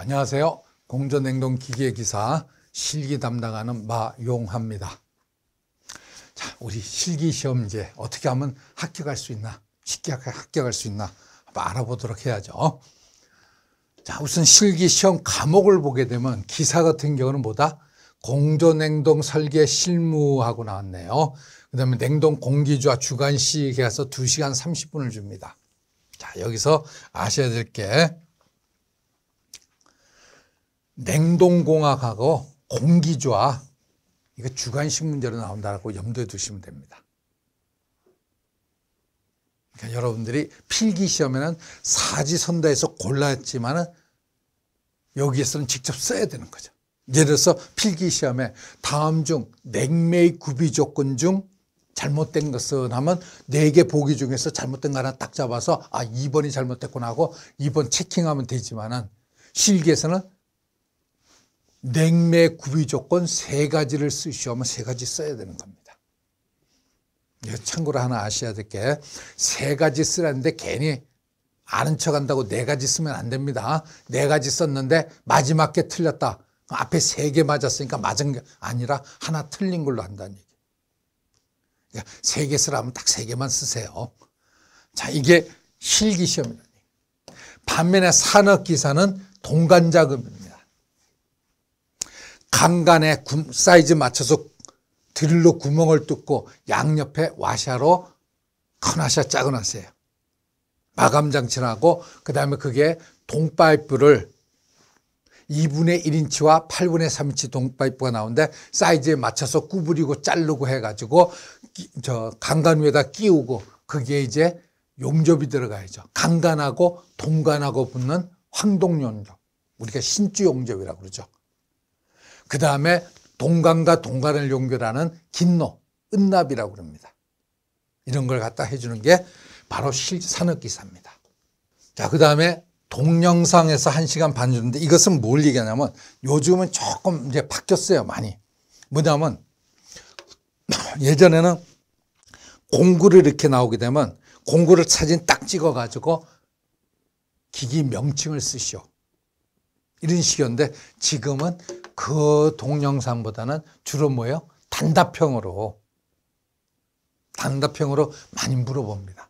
안녕하세요. 공조냉동기계기사 실기 담당하는 마용하입니다. 자, 우리 실기 시험제 어떻게 하면 합격할 수 있나, 쉽게 합격할 수 있나 한번 알아보도록 해야죠. 자, 우선 실기 시험 과목을 보게 되면 기사 같은 경우는 뭐다? 공조냉동 설계 실무하고 나왔네요. 그 다음에 냉동 공기주와 주관식 해서 2시간 30분을 줍니다. 자, 여기서 아셔야 될 게 냉동공학하고 공기주와 이거 주관식 문제로 나온다고 염두에 두시면 됩니다. 그러니까 여러분들이 필기시험에는 사지선다에서 골랐지만은 여기에서는 직접 써야 되는 거죠. 예를 들어서 필기시험에 다음 중 냉매의 구비조건 중 잘못된 것은 하면 4개 보기 중에서 잘못된 거 하나 딱 잡아서 아 2번이 잘못됐구나 하고 2번 체킹하면 되지만은 실기에서는 냉매 구비조건 3가지를 쓰시오면 3가지 써야 되는 겁니다. 참고로 하나 아셔야 될 게 3가지 쓰라는데 괜히 아는 척한다고 4가지 쓰면 안 됩니다. 4가지 썼는데 마지막 게 틀렸다. 앞에 3개 맞았으니까 맞은 게 아니라 하나 틀린 걸로 한다는 얘기. 그러니까 3개 쓰라면 딱 3개만 쓰세요. 자, 이게 실기시험입니다. 반면에 산업기사는 동간자금입니다. 강간에 사이즈 맞춰서 드릴로 구멍을 뚫고 양옆에 와샤로 큰 와샤 작은 와샤예요. 마감장치를 하고 그 다음에 그게 동파이프를 2분의 1인치와 8분의 3인치 동파이프가 나오는데 사이즈에 맞춰서 구부리고 자르고 해가지고 강간 위에다 끼우고 그게 이제 용접이 들어가야죠. 강간하고 동간하고 붙는 황동용접, 우리가 신주용접이라고 그러죠. 그 다음에 동간과 동간을 연결하는 긴노, 은납이라고 그럽니다. 이런 걸 갖다 해주는 게 바로 산업기사입니다. 자, 그 다음에 동영상에서 1시간 반 주는데 이것은 뭘 얘기하냐면 요즘은 조금 이제 바뀌었어요, 많이. 뭐냐면 예전에는 공구를 이렇게 나오게 되면 공구를 사진 딱 찍어가지고 기기 명칭을 쓰시오. 이런 식이었는데 지금은 그 동영상보다는 주로 뭐예요? 단답형으로 많이 물어봅니다.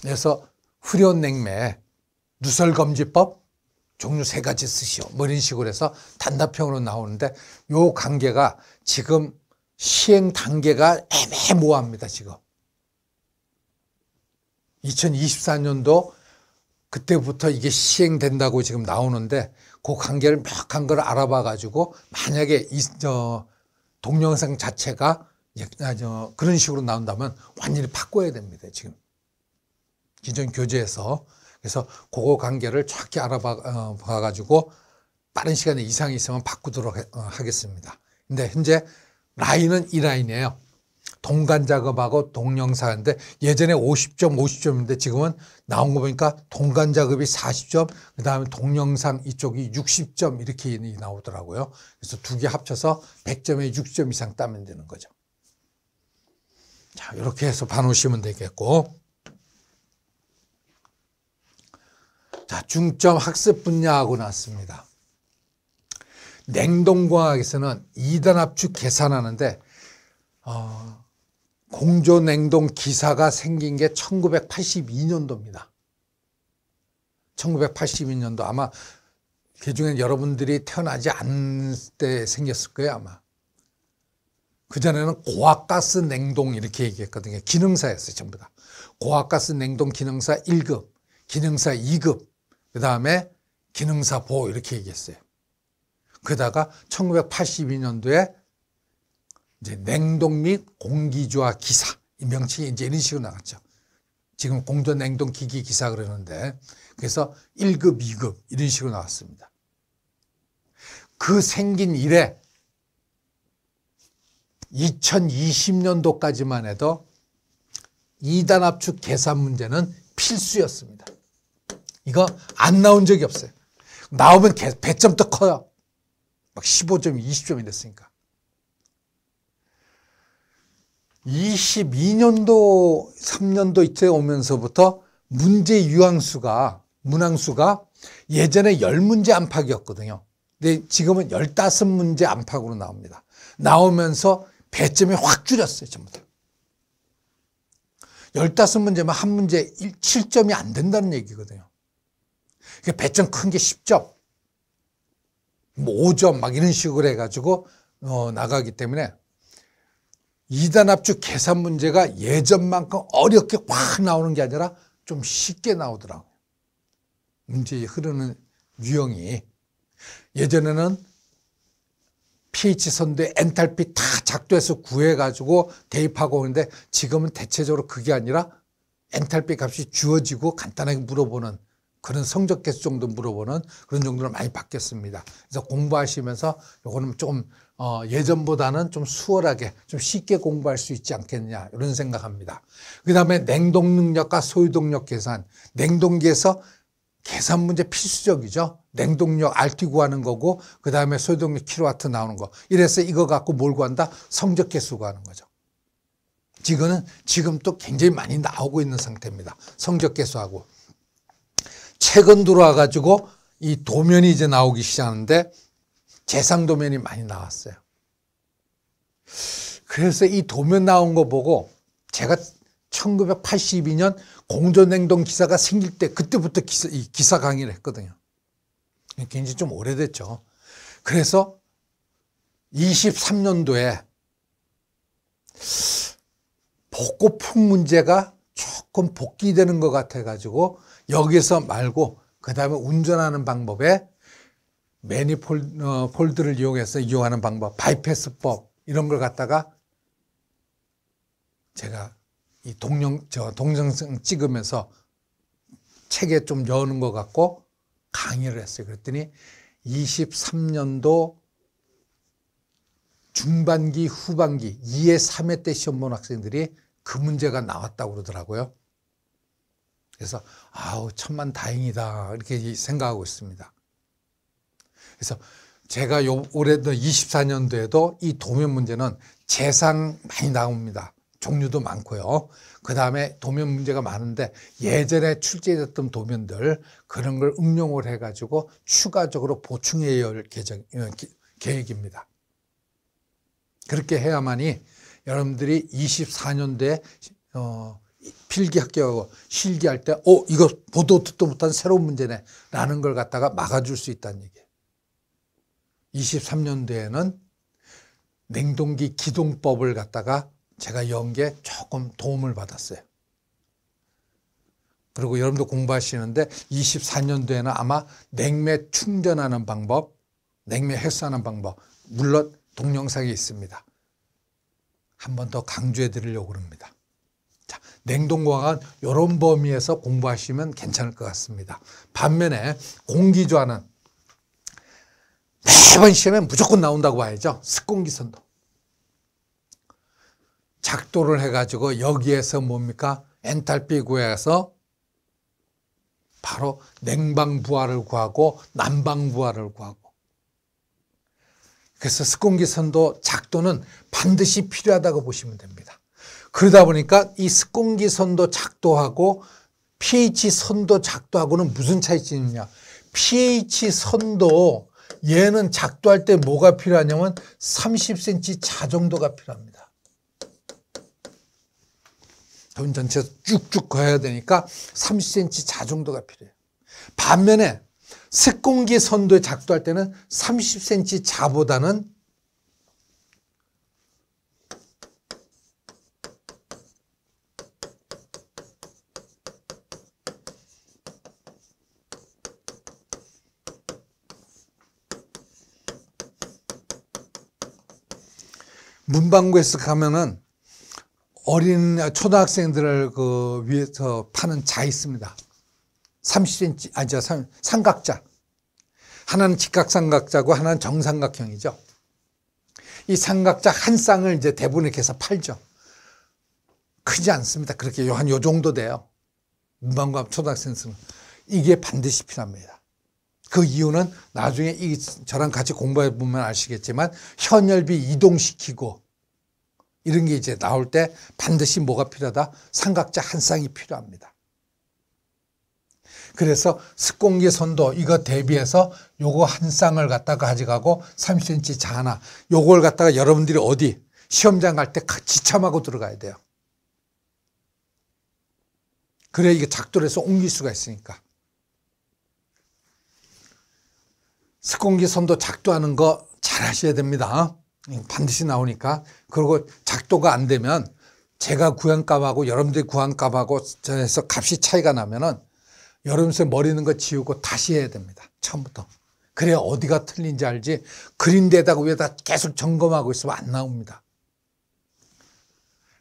그래서 후련냉매, 누설검지법 종류 3가지 쓰시오. 뭐 이런 식으로 해서 단답형으로 나오는데 요 관계가 지금 시행 단계가 애매모호합니다, 지금. 2024년도 그때부터 이게 시행된다고 지금 나오는데 그 관계를 명확한 걸 알아봐 가지고 만약에 동영상 자체가 그런 식으로 나온다면 완전히 바꿔야 됩니다, 지금. 기존 교재에서. 그래서 그거 관계를 정확히 알아봐 가지고 빠른 시간에 이상이 있으면 바꾸도록 하겠습니다. 근데 현재 라인은 이 라인이에요. 동간 작업하고 동영상인데 예전에 50점, 50점인데 지금은 나온 거 보니까 동간 작업이 40점, 그 다음에 동영상 이쪽이 60점 이렇게 나오더라고요. 그래서 2개 합쳐서 100점에 60점 이상 따면 되는 거죠. 자, 이렇게 해서 봐놓으시면 되겠고. 자, 중점 학습 분야하고 나왔습니다. 냉동공학에서는 2단 압축 계산하는데 공조냉동 기사가 생긴 게 1982년도입니다. 1982년도 아마 그 중에 여러분들이 태어나지 않을 때 생겼을 거예요, 아마. 그전에는 고압가스 냉동 이렇게 얘기했거든요. 기능사였어요, 전부 다. 고압가스 냉동 기능사 1급, 기능사 2급, 그 다음에 기능사 보호 이렇게 얘기했어요. 그러다가 1982년도에 이제 냉동 및 공기주화 기사, 이 명칭이 이제 이런 식으로 나갔죠. 지금 공조냉동기계기사 그러는데, 그래서 1급, 2급 이런 식으로 나왔습니다. 그 생긴 이래 2020년도까지만 해도 2단 압축 계산 문제는 필수였습니다. 이거 안 나온 적이 없어요. 나오면 배점도 커요. 막 15점, 20점이 됐으니까. 22년도, 3년도 이때 오면서부터 문제 유항수가, 문항수가 예전에 10문제 안팎이었거든요. 근데 지금은 15문제 안팎으로 나옵니다. 나오면서 배점이 확 줄였어요, 전부 다. 15문제면 한 문제 7점이 안 된다는 얘기거든요. 그러니까 배점 큰 게 10점, 뭐 5점 막 이런 식으로 해가지고 나가기 때문에 2단합주 계산 문제가 예전만큼 어렵게 확 나오는 게 아니라 좀 쉽게 나오더라고요. 문제의 흐르는 유형이. 예전에는 pH선도에 엔탈피 다 작도해서 구해가지고 대입하고 오는데, 지금은 대체적으로 그게 아니라 엔탈피 값이 주어지고 간단하게 물어보는, 그런 성적계수 정도 물어보는 그런 정도로 많이 바뀌었습니다. 그래서 공부하시면서 요거는 조금 예전보다는 좀 수월하게 좀 쉽게 공부할 수 있지 않겠냐 이런 생각합니다. 그 다음에 냉동능력과 소유동력 계산. 냉동기에서 계산 문제 필수적이죠. 냉동력 RT 구하는 거고, 그 다음에 소유동력 킬로와트 나오는 거. 이래서 이거 갖고 뭘 구한다? 성적계수 구하는 거죠. 지금 또 굉장히 많이 나오고 있는 상태입니다. 성적계수하고. 최근 들어와가지고 이 도면이 이제 나오기 시작하는데 재상 도면이 많이 나왔어요. 그래서 이 도면 나온 거 보고 제가 1982년 공조냉동기사가 생길 때 그때부터 기사 강의를 했거든요. 굉장히 좀 오래됐죠. 그래서 23년도에 복고풍 문제가 조금 복귀되는 것 같아가지고 여기서 말고, 그 다음에 운전하는 방법에 매니폴드를 이용해서 이용하는 방법, 바이패스법, 이런 걸 갖다가 제가 이 동영상 찍으면서 책에 좀 여는 것 같고 강의를 했어요. 그랬더니 23년도 중반기, 후반기 2회, 3회 때 시험 본 학생들이 그 문제가 나왔다고 그러더라고요. 그래서 아우, 천만 다행이다 이렇게 생각하고 있습니다. 그래서 제가 올해도 24년도에도 이 도면 문제는 재상 많이 나옵니다. 종류도 많고요. 그 다음에 도면 문제가 많은데 예전에 출제됐던 도면들 그런 걸 응용을 해가지고 추가적으로 보충해야 할 계획입니다. 그렇게 해야만이 여러분들이 24년도에 필기 합격하고 실기할 때 이거 보도 듣도 못한 새로운 문제네 라는 걸 갖다가 막아줄 수 있다는 얘기예요. 23년도에는 냉동기 기동법을 갖다가 제가 연 게 조금 도움을 받았어요. 그리고 여러분도 공부하시는데 24년도에는 아마 냉매 충전하는 방법, 냉매 회수하는 방법, 물론 동영상이 있습니다. 한 번 더 강조해 드리려고 합니다. 자, 냉동공학은 이런 범위에서 공부하시면 괜찮을 것 같습니다. 반면에 공기조화는 매번 시험에 무조건 나온다고 봐야죠. 습공기선도. 작도를 해가지고 여기에서 뭡니까? 엔탈피 구해서 바로 냉방부하를 구하고 난방부하를 구하고. 그래서 습공기선도 작도는 반드시 필요하다고 보시면 됩니다. 그러다 보니까 이 습공기선도 작도하고 pH선도 작도하고는 무슨 차이점이 있냐. pH선도 얘는 작도할 때 뭐가 필요하냐면 30cm 자정도가 필요합니다. 돈 전체에서 쭉쭉 가야 되니까 30cm 자정도가 필요해요. 반면에 습공기 선도에 작도할 때는 30cm 자보다는 문방구에서 가면은 어린 초등학생들을 그 위에서 파는 자 있습니다. 30cm, 삼각자. 하나는 직각삼각자고 하나는 정삼각형이죠. 이 삼각자 한 쌍을 이제 대부분 이렇게 해서 팔죠. 크지 않습니다. 그렇게 한 요 정도 돼요. 문방구 초등학생들은. 이게 반드시 필요합니다. 그 이유는 나중에 저랑 같이 공부해 보면 아시겠지만 현열비 이동시키고 이런 게 이제 나올 때 반드시 뭐가 필요하다? 삼각자 한 쌍이 필요합니다. 그래서 습공기 선도 이거 대비해서 요거 한 쌍을 갖다가 가져가고 30cm 자나 요걸 갖다가 여러분들이 어디 시험장 갈 때 지참하고 들어가야 돼요. 그래야 이게 작도를 해서 옮길 수가 있으니까. 습공기 선도 작도하는 거 잘 하셔야 됩니다. 반드시 나오니까. 그리고 작도가 안 되면 제가 구한 값하고 여러분들이 구한 값하고 해서 값이 차이가 나면은 여러분들 머리는 거 지우고 다시 해야 됩니다. 처음부터. 그래야 어디가 틀린지 알지. 그린 데다가 위에다 계속 점검하고 있으면 안 나옵니다.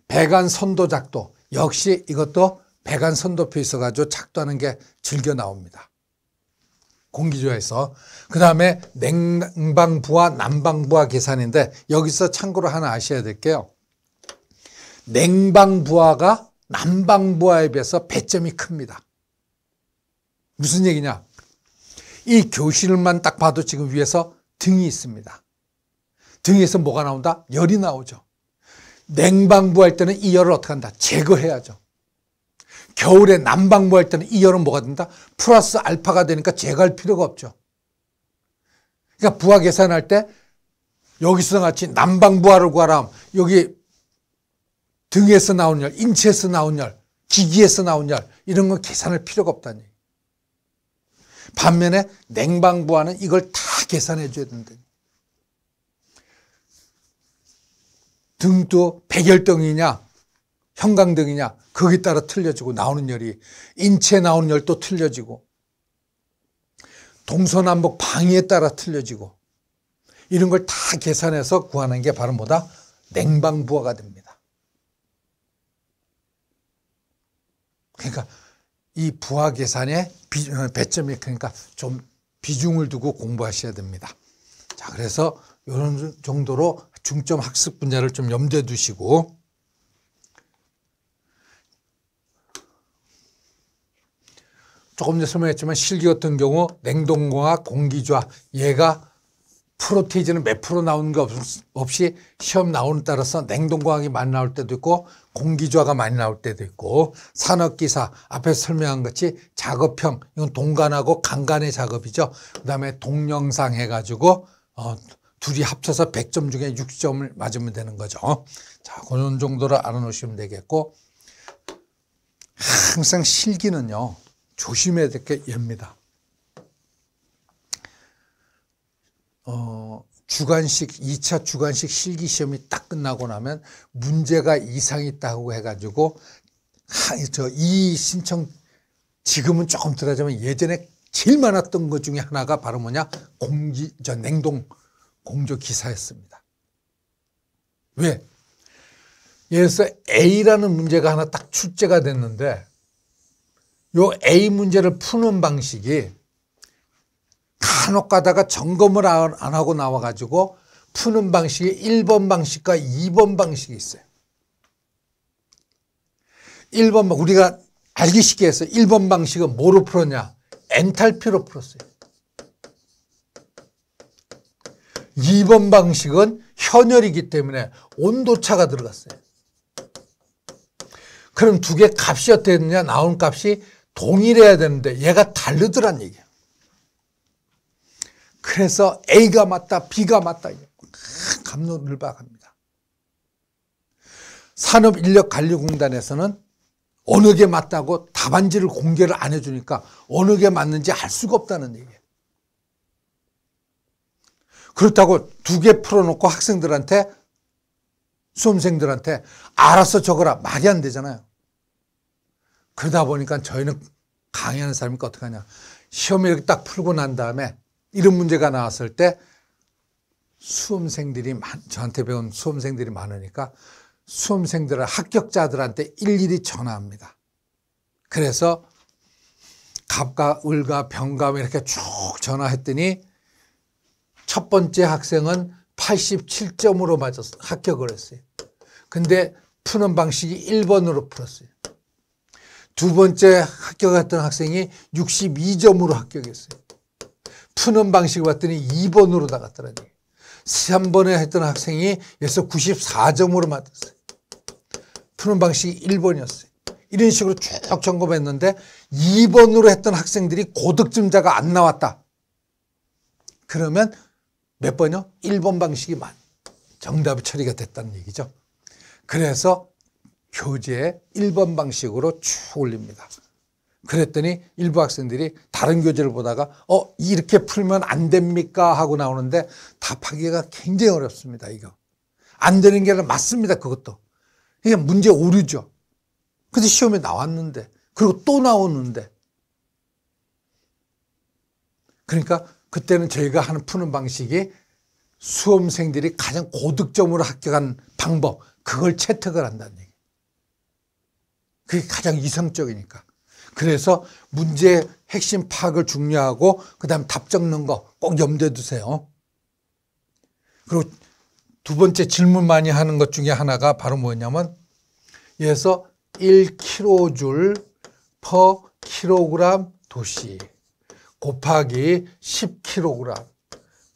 배관 선도 작도. 역시 이것도 배관 선도표 있어가지고 작도하는 게 즐겨 나옵니다. 공기조에서. 그 다음에 냉방부와 난방부와 계산인데 여기서 참고로 하나 아셔야 될게요. 냉방부하가 난방부하에 비해서 배점이 큽니다. 무슨 얘기냐? 이 교실만 딱 봐도 지금 위에서 등이 있습니다. 등에서 뭐가 나온다? 열이 나오죠. 냉방부 할 때는 이 열을 어떻게 한다? 제거해야죠. 겨울에 난방부 할 때는 이 열은 뭐가 된다? 플러스 알파가 되니까 제거할 필요가 없죠. 그러니까 부하 계산할 때 여기서 같이 난방부하를 구하라 하면 여기 등에서 나온 열, 인체에서 나온 열, 기기에서 나온 열 이런 건 계산할 필요가 없다니. 반면에 냉방부하는 이걸 다 계산해 줘야 된다. 등도 백열등이냐 형광등이냐 거기에 따라 틀려지고 나오는 열이, 인체에 나오는 열도 틀려지고 동서남북 방위에 따라 틀려지고 이런 걸 다 계산해서 구하는 게 바로 뭐다? 냉방부하가 됩니다. 그러니까 이 부하 계산에 배점이 크니까 좀 비중을 두고 공부하셔야 됩니다. 자, 그래서 이런 정도로 중점 학습 분야를 좀 염두에 두시고, 조금 전에 설명했지만 실기 같은 경우 냉동공학, 공기조합 얘가 프로테이즈는 몇 프로 나오는 게 없이 시험 나오는 따라서 냉동공학이 많이 나올 때도 있고 공기조화가 많이 나올 때도 있고, 산업기사 앞에서 설명한 것이 작업형, 이건 동간하고 강간의 작업이죠. 그 다음에 동영상 해가지고 둘이 합쳐서 100점 중에 60점을 맞으면 되는 거죠. 자, 그런 정도로 알아놓으시면 되겠고, 항상 실기는요 조심해야 될 게 얘입니다. 주간식, 2차 주간식 실기 시험이 딱 끝나고 나면 문제가 이상이 있다고 해가지고, 이 신청, 지금은 조금 들어가자면 예전에 제일 많았던 것 중에 하나가 바로 뭐냐? 냉동 공조 기사였습니다. 왜? 예를 들어서 A라는 문제가 하나 딱 출제가 됐는데, 요 A 문제를 푸는 방식이 간혹 가다가 점검을 안 하고 나와가지고 푸는 방식이 1번 방식과 2번 방식이 있어요. 1번, 우리가 알기 쉽게 해서 1번 방식은 뭐로 풀었냐? 엔탈피로 풀었어요. 2번 방식은 현열이기 때문에 온도차가 들어갔어요. 그럼 두 개 값이 어떻게 되느냐? 나온 값이 동일해야 되는데 얘가 다르더란 얘기야. 그래서 A가 맞다, B가 맞다. 갑론을박합니다. 산업인력관리공단에서는 어느 게 맞다고 답안지를 공개를 안 해주니까 어느 게 맞는지 알 수가 없다는 얘기예요. 그렇다고 두 개 풀어놓고 학생들한테, 수험생들한테 알아서 적어라. 말이 안 되잖아요. 그러다 보니까 저희는 강의하는 사람이니까 어떻게 하냐. 시험을 이렇게 딱 풀고 난 다음에 이런 문제가 나왔을 때 수험생들이, 저한테 배운 수험생들이 많으니까 수험생들, 합격자들한테 일일이 전화합니다. 그래서 갑과 을과 병과 이렇게 쭉 전화했더니 첫 번째 학생은 87점으로 맞았어요. 합격을 했어요. 근데 푸는 방식이 1번으로 풀었어요. 두 번째 합격했던 학생이 62점으로 합격했어요. 푸는 방식을 봤더니 2번으로 나갔더라니. 3번에 했던 학생이 여기서 94점으로 맞았어요. 푸는 방식이 1번이었어요. 이런 식으로 쭉 점검했는데 2번으로 했던 학생들이 고득점자가 안 나왔다. 그러면 몇 번이요? 1번 방식이 정답이 처리가 됐다는 얘기죠. 그래서 교재에 1번 방식으로 쭉 올립니다. 그랬더니 일부 학생들이 다른 교재를 보다가 이렇게 풀면 안 됩니까? 하고 나오는데 답하기가 굉장히 어렵습니다. 이거 안 되는 게 아니라 맞습니다. 그것도 이게 문제 오류죠. 근데 시험에 나왔는데 그리고 또 나오는데, 그러니까 그때는 저희가 푸는 방식이 수험생들이 가장 고득점으로 합격한 방법, 그걸 채택을 한다는 얘기. 그게 가장 이상적이니까. 그래서 문제의 핵심 파악을 중요하고 그다음 답 적는 거 꼭 염두에 두세요. 그리고 두 번째 질문 많이 하는 것 중에 하나가 바로 뭐냐면, 여기서 1kJ per kg 도시 곱하기 10kg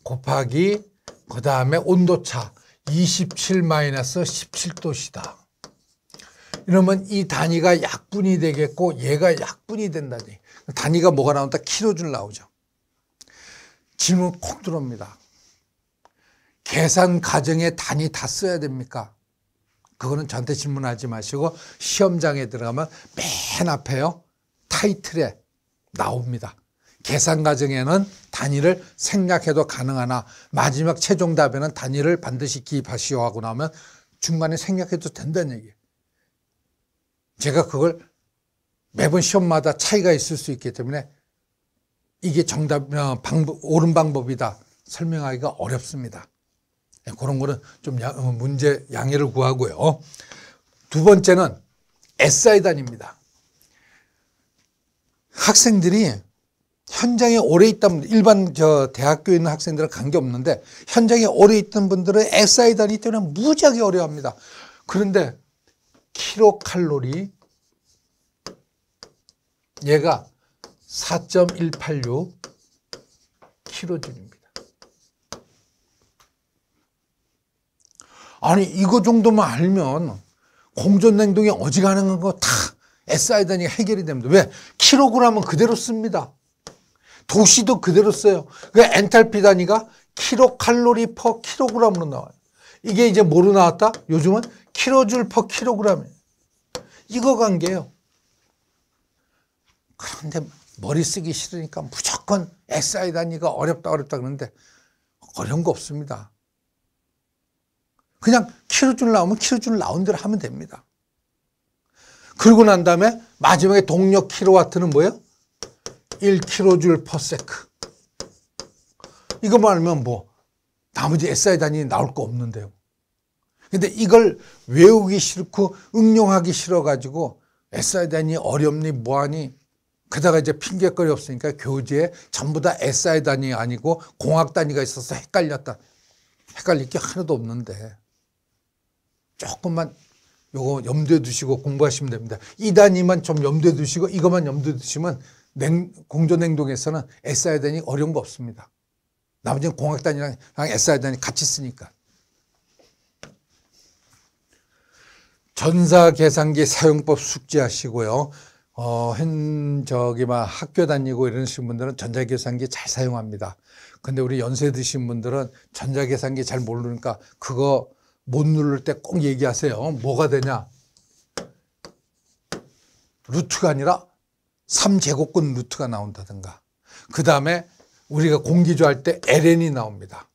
곱하기 그 다음에 온도차 27-17도씨다. 이러면 이 단위가 약분이 되겠고 얘가 약분이 된다니. 단위가 뭐가 나온다? 킬로줄 나오죠. 질문 콕 들어옵니다. 계산 과정에 단위 다 써야 됩니까? 그거는 저한테 질문하지 마시고 시험장에 들어가면 맨 앞에요, 타이틀에 나옵니다. 계산 과정에는 단위를 생략해도 가능하나 마지막 최종 답에는 단위를 반드시 기입하시오 하고 나오면 중간에 생략해도 된다는 얘기예요. 제가 그걸 매번 시험마다 차이가 있을 수 있기 때문에 이게 정답, 옳은 방법이다 설명하기가 어렵습니다. 그런 거는 좀 문제 양해를 구하고요. 두 번째는 SI 단위입니다. 학생들이 현장에 오래 있던, 일반 대학교에 있는 학생들은 관계없는데 현장에 오래 있던 분들은 SI 단위 때문에 무지하게 어려워합니다. 그런데 킬로칼로리, 얘가 4.186 킬로줄입니다. 아니 이거 정도만 알면 공조냉동이 어지간한 거 다 SI 단위가 해결이 됩니다. 왜? 킬로그램은 그대로 씁니다. 도시도 그대로 써요. 그러니까 엔탈피 단위가 킬로칼로리 퍼 킬로그램으로 나와요. 이게 이제 뭐로 나왔다? 요즘은 킬로줄 퍼 킬로그램. 이거 관계예요. 그런데 머리 쓰기 싫으니까 무조건 SI 단위가 어렵다 그러는데 어려운 거 없습니다. 그냥 킬로줄 나오면 킬로줄 나온 대로 하면 됩니다. 그러고 난 다음에 마지막에 동력 킬로와트는 뭐예요? 1kJ per sec. 이거만 알면 나머지 SI 단위 나올 거 없는데요. 근데 이걸 외우기 싫고 응용하기 싫어가지고 SI 단위 어렵니 뭐하니, 그다가 이제 핑계거리 없으니까 교재에 전부 다 SI 단위 아니고 공학 단위가 있어서 헷갈렸다. 헷갈릴 게 하나도 없는데 조금만 요거 염두에 두시고 공부하시면 됩니다. 이 단위만 좀 염두에 두시고 이것만 염두에 두시면 공조냉동에서는 SI 단위 어려운 거 없습니다. 나머지는 공학 단위랑 SI 단위 같이 쓰니까. 전자계산기 사용법 숙지하시고요. 학교 다니고 이러신 분들은 전자계산기 잘 사용합니다. 근데 우리 연세 드신 분들은 전자계산기 잘 모르니까 그거 못 누를 때 꼭 얘기하세요. 뭐가 되냐? 루트가 아니라 3제곱근 루트가 나온다든가. 그 다음에 우리가 공기조할 때 LN이 나옵니다.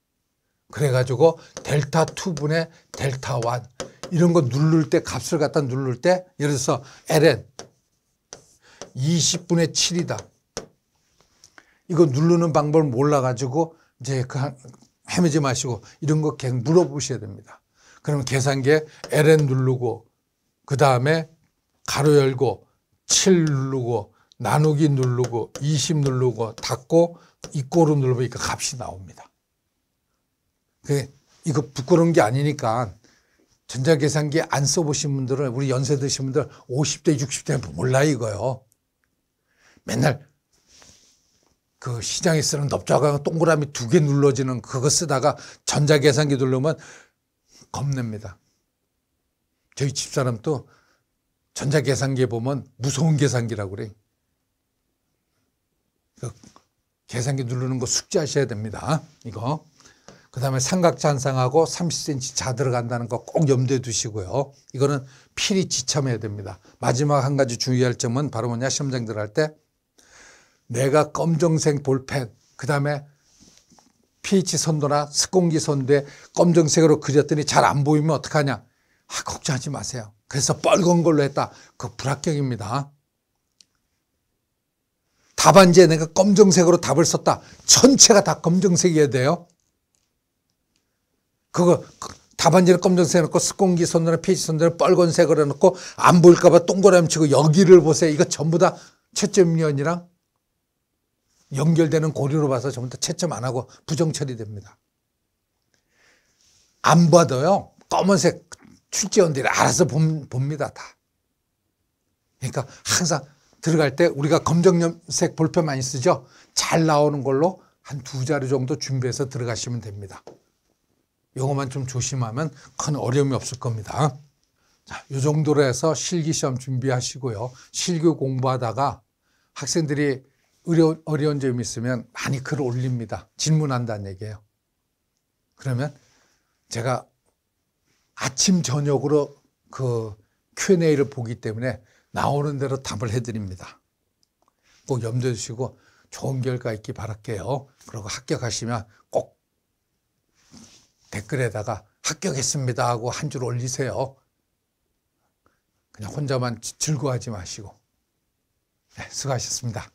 그래가지고 델타 2분의 델타 1. 이런 거 누를 때, 값을 갖다 누를 때, 예를 들어서 LN 20분의 7이다. 이거 누르는 방법을 몰라가지고 이제 헤매지 마시고 이런 거 계속 물어보셔야 됩니다. 그러면 계산기에 LN 누르고 그 다음에 가로 열고 7 누르고 나누기 누르고 20 누르고 닫고 이꼬로 누르니까 값이 나옵니다. 이거 부끄러운 게 아니니까 전자계산기 안 써보신 분들은, 우리 연세 드신 분들 50대 60대 몰라 이거요. 맨날 그 시장에 쓰는 넓적한 동그라미 2개 눌러지는 그거 쓰다가 전자계산기 누르면 겁냅니다. 저희 집사람도 전자계산기에 보면 무서운 계산기라고 그래. 계산기 누르는 거 숙지하셔야 됩니다. 이거. 그 다음에 삼각찬상하고 30cm 자 들어간다는 거 꼭 염두에 두시고요. 이거는 필히 지참해야 됩니다. 마지막 한 가지 주의할 점은 바로 뭐냐, 시험장들 할 때 내가 검정색 볼펜, 그 다음에 pH 선도나 습공기 선도에 검정색으로 그렸더니 잘 안 보이면 어떡하냐. 걱정하지 마세요. 그래서 빨간 걸로 했다. 그거 불합격입니다. 답안지에 내가 검정색으로 답을 썼다. 전체가 다 검정색이어야 돼요. 그거 답안지를 검정색 해놓고 습공기 선도나 pH 선도를 빨간색으로 해놓고 안 보일까 봐 동그라미 치고 여기를 보세요. 이거 전부 다 채점위원이랑 연결되는 고리로 봐서 전부 다 채점 안 하고 부정 처리됩니다. 안 봐도요. 검은색 출제원들이 알아서 봅니다. 다. 그러니까 항상 들어갈 때 우리가 검정색 볼펜 많이 쓰죠. 잘 나오는 걸로 한 2자루 정도 준비해서 들어가시면 됩니다. 요거만 좀 조심하면 큰 어려움이 없을 겁니다. 자, 요 정도로 해서 실기시험 준비하시고요. 실기 공부하다가 학생들이 어려운 점이 있으면 많이 글 올립니다. 질문한다는 얘기예요. 그러면 제가 아침 저녁으로 그 Q&A를 보기 때문에 나오는 대로 답을 해드립니다. 꼭 염두에 두시고 좋은 결과 있기 바랄게요. 그리고 합격하시면 꼭 댓글에다가 합격했습니다 하고 한 줄 올리세요. 그냥 혼자만 즐거워하지 마시고. 네, 수고하셨습니다.